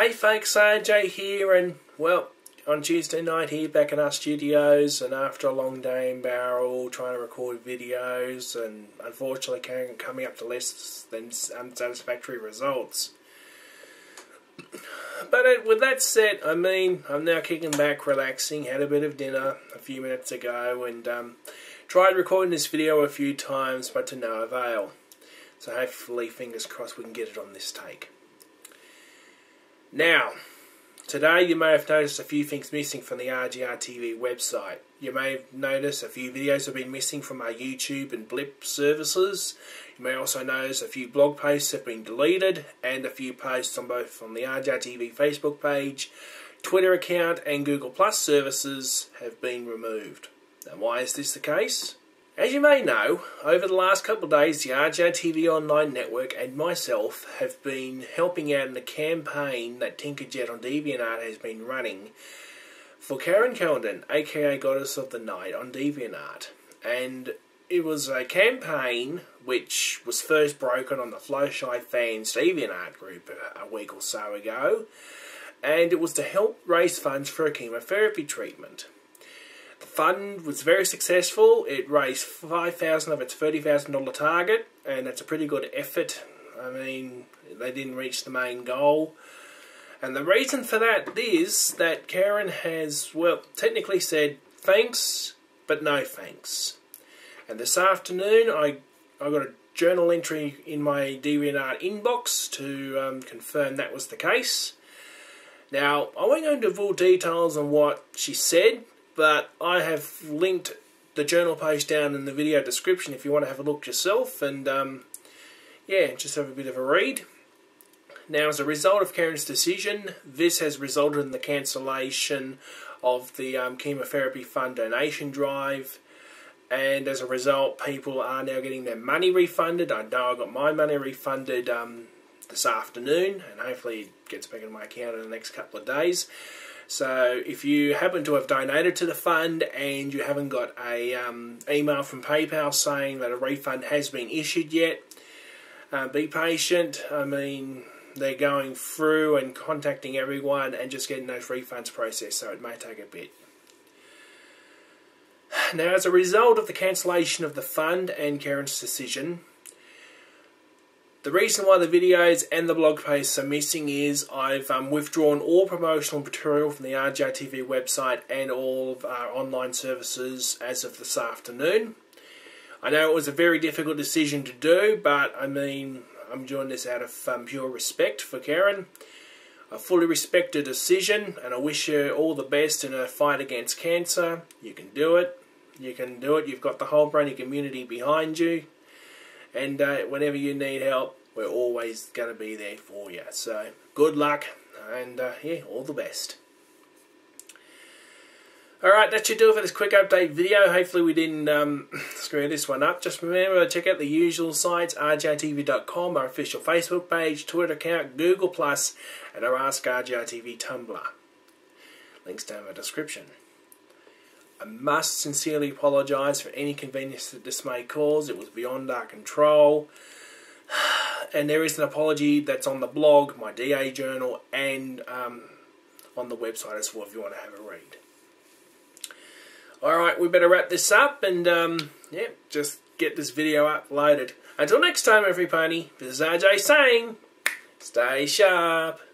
Hey folks, RJ here, and well, on Tuesday night here back in our studios, and after a long day in Barrel trying to record videos and unfortunately coming up to less than unsatisfactory results. But with that said, I mean, I'm now kicking back, relaxing, had a bit of dinner a few minutes ago, and tried recording this video a few times, but to no avail. So hopefully, fingers crossed, we can get it on this take. Now, today you may have noticed a few things missing from the RJRTV website. You may have noticed a few videos have been missing from our YouTube and Blip services. You may also notice a few blog posts have been deleted, and a few posts on both on the RJRTV Facebook page, Twitter account and Google+ services have been removed. And why is this the case? As you may know, over the last couple of days, the RJRTV Online Network and myself have been helping out in a campaign that TinkerJet on DeviantArt has been running for Karine Cohnen, aka Goddess of the Night, on DeviantArt. And it was a campaign which was first broken on the Flowshy Fans DeviantArt group a week or so ago, and it was to help raise funds for a chemotherapy treatment. The fund was very successful. It raised $5,000 of its $30,000 target, and that's a pretty good effort. I mean, they didn't reach the main goal. And the reason for that is that Karine has, well, technically said thanks, but no thanks. And this afternoon, I got a journal entry in my DeviantArt inbox to confirm that was the case. Now, I won't go into full details on what she said, but I have linked the journal page down in the video description if you want to have a look yourself, and yeah, just have a bit of a read. Now, as a result of Karine's decision, this has resulted in the cancellation of the chemotherapy fund donation drive, and as a result, people are now getting their money refunded. I know I got my money refunded this afternoon, and hopefully it gets back into my account in the next couple of days. So if you happen to have donated to the fund and you haven't got a email from PayPal saying that a refund has been issued yet, be patient. I mean, they're going through and contacting everyone and just getting those refunds processed, so it may take a bit. Now, as a result of the cancellation of the fund and Karine's decision, the reason why the videos and the blog posts are missing is I've withdrawn all promotional material from the RJRTV website and all of our online services as of this afternoon. I know it was a very difficult decision to do, but I mean, I'm doing this out of pure respect for Karine. I fully respect her decision, and I wish her all the best in her fight against cancer. You can do it. You can do it. You've got the whole branding community behind you. And whenever you need help, we're always going to be there for you. So, good luck, and yeah, all the best. Alright, that should do it for this quick update video. Hopefully we didn't screw this one up. Just remember to check out the usual sites, rjrtv.com, our official Facebook page, Twitter account, Google+, and our AskRJRTV Tumblr. Links down in the description. I must sincerely apologise for any inconvenience that this may cause. It was beyond our control. And there is an apology that's on the blog, my DA journal, and on the website as well if you want to have a read. Alright, we better wrap this up and, yeah, just get this video uploaded. Until next time, everybody, this is RJ saying, stay sharp.